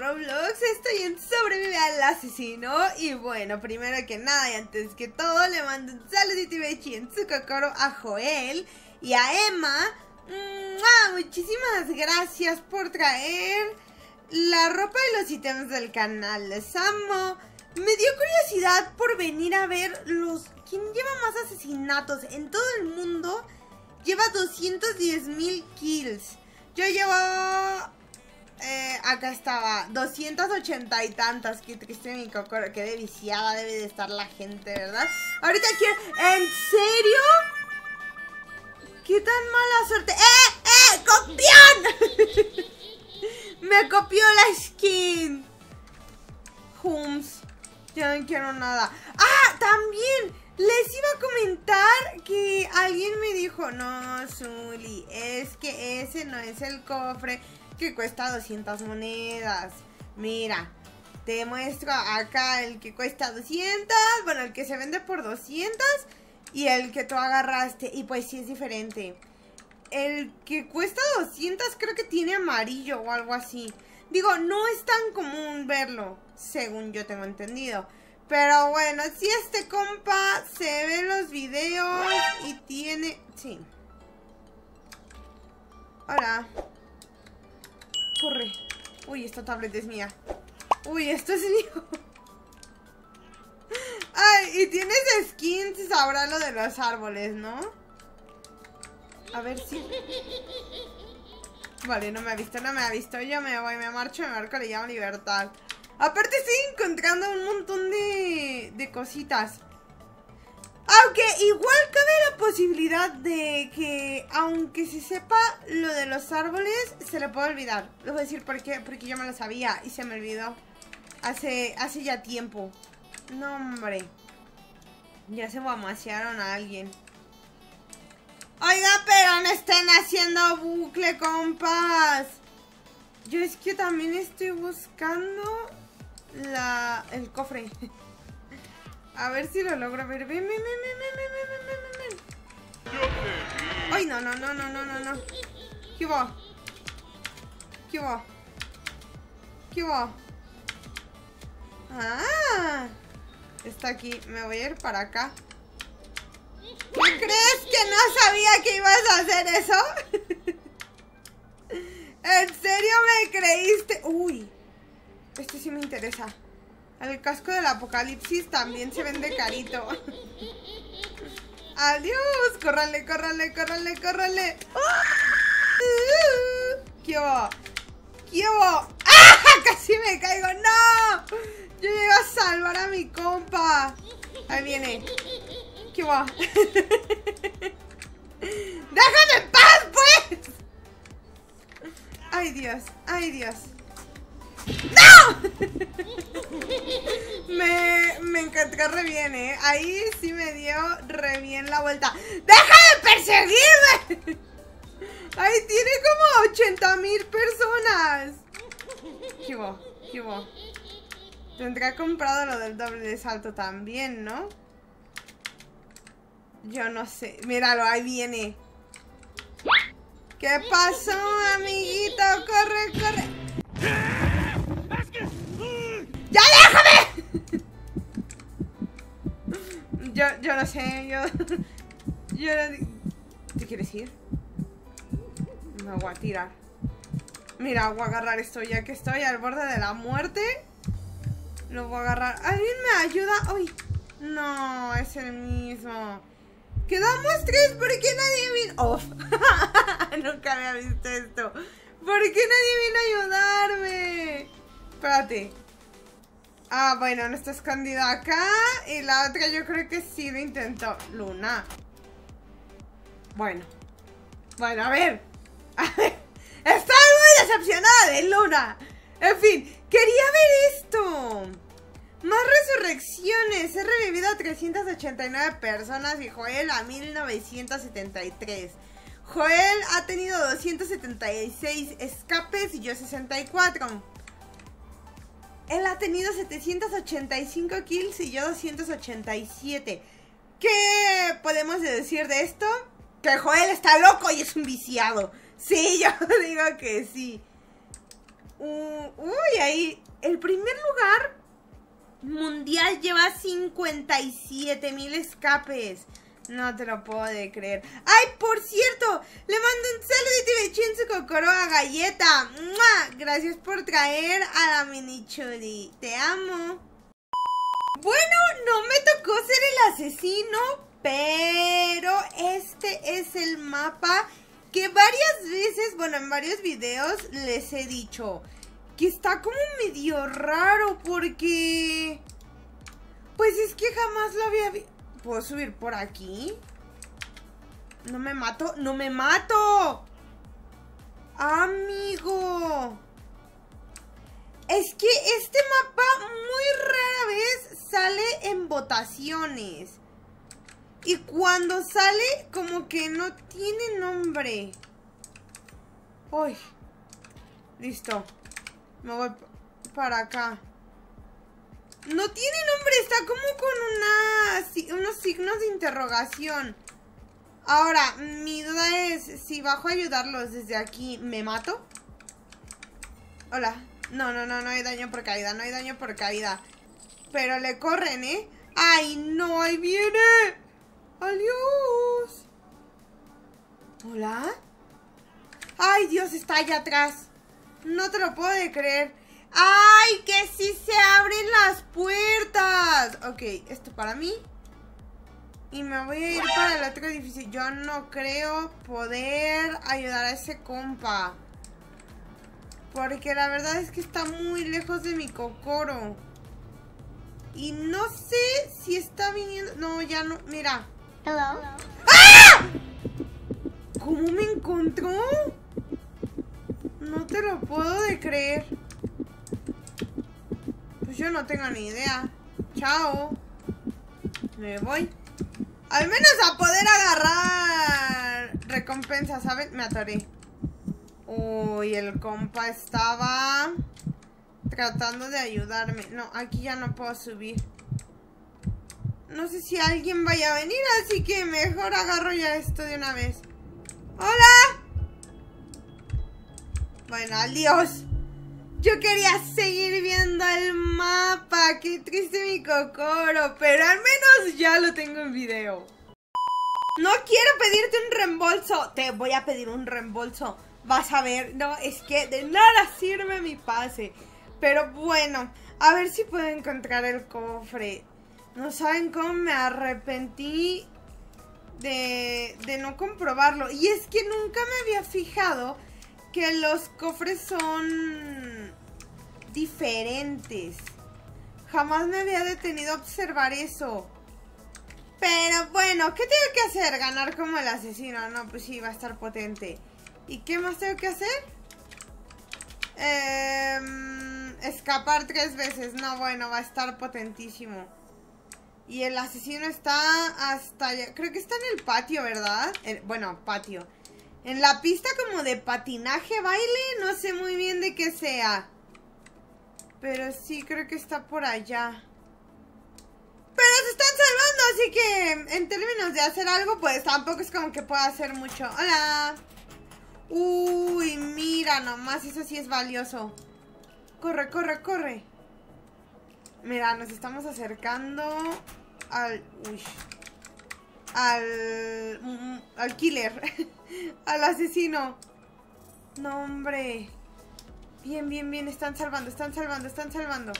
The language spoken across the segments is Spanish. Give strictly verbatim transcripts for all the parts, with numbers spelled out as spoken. Roblox, estoy en Sobrevive al Asesino. Y bueno, primero que nada y antes que todo, le mando un saludito de Chinsuko Koro a Joel y a Emma. ¡Mua! Muchísimas gracias por traer la ropa y los ítems del canal, les amo. Me dio curiosidad por venir a ver los... ¿Quién lleva más asesinatos en todo el mundo? Lleva doscientos diez mil kills. Yo llevo... Eh, acá estaba, doscientos ochenta y tantas. Qué triste mi cocoro, qué viciada debe de estar la gente, ¿verdad? Ahorita quiero... ¿En serio? ¿Qué tan mala suerte? ¡Eh, eh! ¡Copión! Me copió la skin. Hums. Ya no quiero nada. ¡Ah! También les iba a comentar que alguien me dijo: no, Zuli, es que ese no es el cofre que cuesta doscientas monedas. Mira, te muestro acá el que cuesta doscientas. Bueno, el que se vende por doscientas y el que tú agarraste. Y pues sí es diferente. El que cuesta doscientas creo que tiene amarillo o algo así. Digo, no es tan común verlo, según yo tengo entendido. Pero bueno, si este compa se ve los videos y tiene... Sí. Hola. Corre. Uy, esta tableta es mía. Uy, esto es mío. Ay, y tienes skins, sabrá lo de los árboles, ¿no? A ver si... Vale, no me ha visto, no me ha visto. Yo me voy, me marcho, me marco, le llamo libertad. Aparte estoy encontrando un montón de, de cositas. Aunque igual cabe la posibilidad de que, aunque se sepa lo de los árboles, se lo puedo olvidar. Les voy a decir por qué, porque yo me lo sabía y se me olvidó hace, hace ya tiempo. No, hombre. Ya se guamasearon a alguien. Oiga, pero no estén haciendo bucle, compas. Yo es que también estoy buscando la... el cofre. A ver si lo logro. A ver, ven, ven, ven, ven, ven, ven, ven. Ay, no, no, no, no, no, no, no. ¿Qué hubo? ¿Qué hubo? ¿Qué hubo? Ah, está aquí. Me voy a ir para acá. ¿Tú crees que no sabía que ibas a hacer eso? ¿En serio me creíste? Uy, esto sí me interesa. El casco del apocalipsis también se vende carito. Adiós, córrale, córrale, córrale, córrale. ¿Qué hubo? ¿Qué hubo? ¡Ah! Casi me caigo, no. Yo llego a salvar a mi compa. Ahí viene. ¿Qué va? ¡Déjame en paz, pues! ¡Ay, Dios! ¡Ay, Dios! ¡No! me, me encontré re bien, ¿eh? Ahí sí me dio re bien la vuelta. ¡Deja de perseguirme! ¡Ay, tiene como ochenta mil personas! ¿Qué hubo? ¿Qué hubo? Tendrá comprado lo del doble de salto también, ¿no? Yo no sé, míralo, ahí viene. ¿Qué pasó, amiguito? Corre, corre. ¡Ya déjame! Yo, yo no sé, yo... Yo no... ¿Te quieres ir? Me voy a tirar. Mira, voy a agarrar esto ya que estoy al borde de la muerte. Lo voy a agarrar. ¿Alguien me ayuda? ¡Uy! No, es el mismo. Quedamos tres, ¿por qué nadie vino? ¡Oh! Nunca había visto esto. ¿Por qué nadie vino a ayudarme? Espérate. Ah, bueno, no está escondida acá. Y la otra yo creo que sí lo intentó. Luna. Bueno. Bueno, a ver. A ver. Estoy muy decepcionada de Luna. En fin, quería ver esto. Más resurrecciones. He revivido a trescientas ochenta y nueve personas y Joel a mil novecientos setenta y tres. Joel ha tenido doscientos setenta y seis escapes y yo sesenta y cuatro. Él ha tenido setecientos ochenta y cinco kills y yo doscientos ochenta y siete. ¿Qué podemos deducir de esto? Que Joel está loco y es un viciado. Sí, yo digo que sí. Uh, uy, ahí. El primer lugar mundial lleva cincuenta y siete mil escapes. No te lo puedo de creer. ¡Ay, por cierto! Le mando un saludito de Chinsuko Koro a Galleta. ¡Mua! Gracias por traer a la mini Chori. Te amo. Bueno, no me tocó ser el asesino, pero este es el mapa que varias veces, bueno, en varios videos les he dicho que está como medio raro porque... pues es que jamás lo había visto. ¿Puedo subir por aquí? No me mato, no me mato. Amigo. Es que este mapa muy rara vez sale en votaciones. Y cuando sale, como que no tiene nombre. Uy. Listo. Me voy para acá. No tiene nombre, está como con una, unos signos de interrogación. Ahora, mi duda es, si bajo a ayudarlos desde aquí, ¿me mato? Hola. No, no, no, no hay daño por caída, no hay daño por caída. Pero le corren, ¿eh? ¡Ay, no! ¡Ahí viene! ¡Adiós! ¿Hola? ¡Ay, Dios! Está allá atrás. No te lo puedo de creer. ¡Ay, que sí se abren las puertas! Ok, esto para mí. Y me voy a ir para el otro edificio. Yo no creo poder ayudar a ese compa, porque la verdad es que está muy lejos de mi Kokoro. Y no sé si está viniendo... No, ya no... Mira. Hello. ¡Ah! ¿Cómo me encontró? No te lo puedo de creer. Pues yo no tengo ni idea. Chao. Me voy. Al menos a poder agarrar recompensa, ¿saben? Me atoré. Uy, el compa estaba tratando de ayudarme. No, aquí ya no puedo subir. No sé si alguien vaya a venir, así que mejor agarro ya esto de una vez. ¡Hola! Bueno, adiós. Yo quería seguir viendo el mapa. Qué triste mi Kokoro, pero al menos ya lo tengo en video. No quiero pedirte un reembolso. Te voy a pedir un reembolso. Vas a ver, no, es que de nada sirve mi pase. Pero bueno, a ver si puedo encontrar el cofre. No saben cómo me arrepentí de, de no comprobarlo. Y es que nunca me había fijado que los cofres son diferentes. Jamás me había detenido a observar eso. Pero bueno, ¿qué tengo que hacer? Ganar como el asesino. No, pues sí, va a estar potente. ¿Y qué más tengo que hacer? Eh, escapar tres veces. No, bueno, va a estar potentísimo. Y el asesino está hasta allá. Creo que está en el patio, ¿verdad? El, bueno, patio. En la pista como de patinaje, baile. No sé muy bien de qué sea. Pero sí, creo que está por allá. Pero se están salvando, así que en términos de hacer algo, pues tampoco es como que pueda hacer mucho. ¡Hola! Uy, mira nomás, eso sí es valioso. Corre, corre, corre. Mira, nos estamos acercando al... Uy, al... al killer. Al asesino. No, hombre. Bien, bien, bien, están salvando, están salvando, están salvando.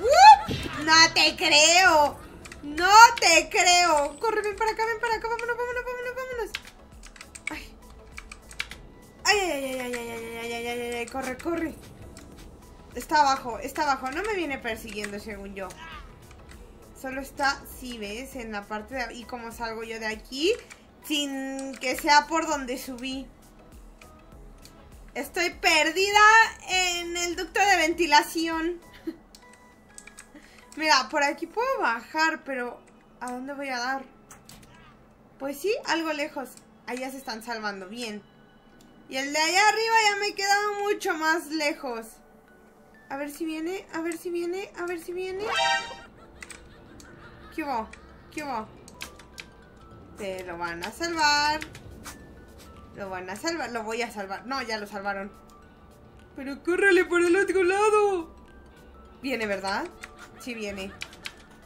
¡Uh! ¡No te creo! ¡No te creo! Corre, ven para acá, ven para acá, vámonos, vámonos, vámonos, vámonos. Ay, ay, ay, ay, ay, ay, ay, ay, ay, ay, corre, corre. Está abajo, está abajo. No me viene persiguiendo, según yo. Solo está, si ves, en la parte de... ¿Y cómo salgo yo de aquí? Sin que sea por donde subí. Estoy perdida en el ducto de ventilación. Mira, por aquí puedo bajar, pero ¿a dónde voy a dar? Pues sí, algo lejos. Allá se están salvando, bien. Y el de allá arriba ya me quedaba mucho más lejos. A ver si viene, a ver si viene, a ver si viene. ¿Qué hubo? ¿Qué hubo? Te lo van a salvar. Lo van a salvar, lo voy a salvar. No, ya lo salvaron. Pero córrele por el otro lado. Viene, ¿verdad? Sí viene.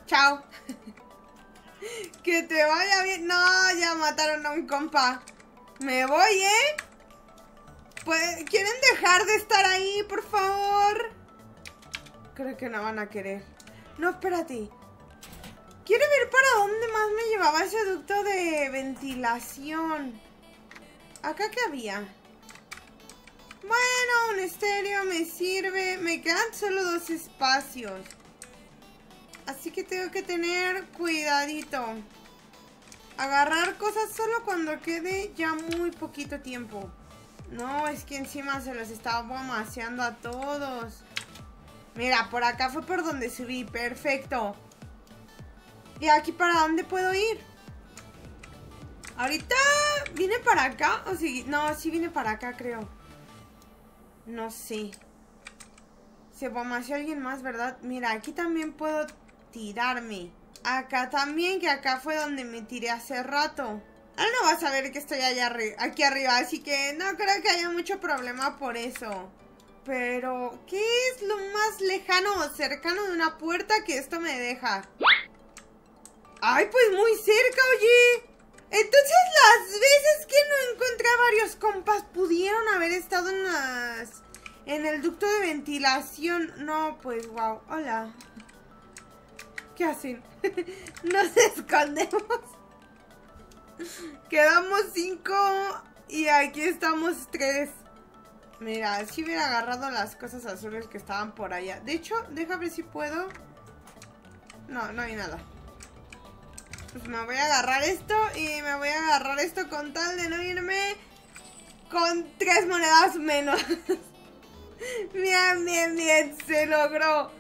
Chao. Que te vaya bien. No, ya mataron a un compa. Me voy, ¿eh? Pues, ¿quieren dejar de estar ahí, por favor? Creo que no van a querer. No, espérate. Quiero ver para dónde más me llevaba ese ducto de ventilación. ¿Acá qué había? Bueno, un estéreo me sirve. Me quedan solo dos espacios. Así que tengo que tener cuidadito. Agarrar cosas solo cuando quede ya muy poquito tiempo. No, es que encima se los estaba amaseando a todos. Mira, por acá fue por donde subí. Perfecto. ¿Y aquí para dónde puedo ir? Ahorita... ¿Vine para acá? ¿O sí? No, sí vine para acá, creo. No sé. Se amaseó alguien más, ¿verdad? Mira, aquí también puedo tirarme. Acá también, que acá fue donde me tiré hace rato. Ahora no vas a ver que estoy allá arri- aquí arriba, así que no creo que haya mucho problema por eso. Pero, ¿qué es lo más lejano o cercano de una puerta que esto me deja? ¡Ay, pues muy cerca, oye! Entonces las veces que no encontré a varios compas pudieron haber estado en las... en el ducto de ventilación. No, pues, wow. Hola. ¿Qué hacen? Nos escondemos. Quedamos cinco y aquí estamos tres. Mira, si hubiera agarrado las cosas azules que estaban por allá. De hecho, déjame ver si puedo. No, no hay nada. Pues me voy a agarrar esto y me voy a agarrar esto con tal de no irme con tres monedas menos. Bien, bien, bien, se logró.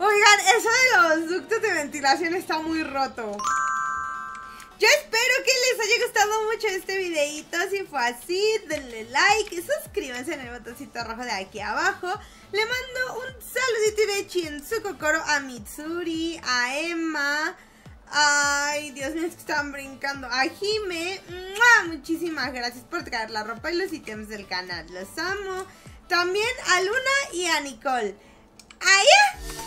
Oigan, eso de los ductos de ventilación está muy roto. Yo espero que les haya gustado mucho este videito. Si fue así, denle like, suscríbanse en el botoncito rojo de aquí abajo. Le mando un saludito de Chinsuko Koro a Mitsuri, a Emma. Ay, Dios mío, es que están brincando. A Jime, ¡mua! Muchísimas gracias por traer la ropa y los ítems del canal, los amo. También a Luna y a Nicole. ¡Adiós!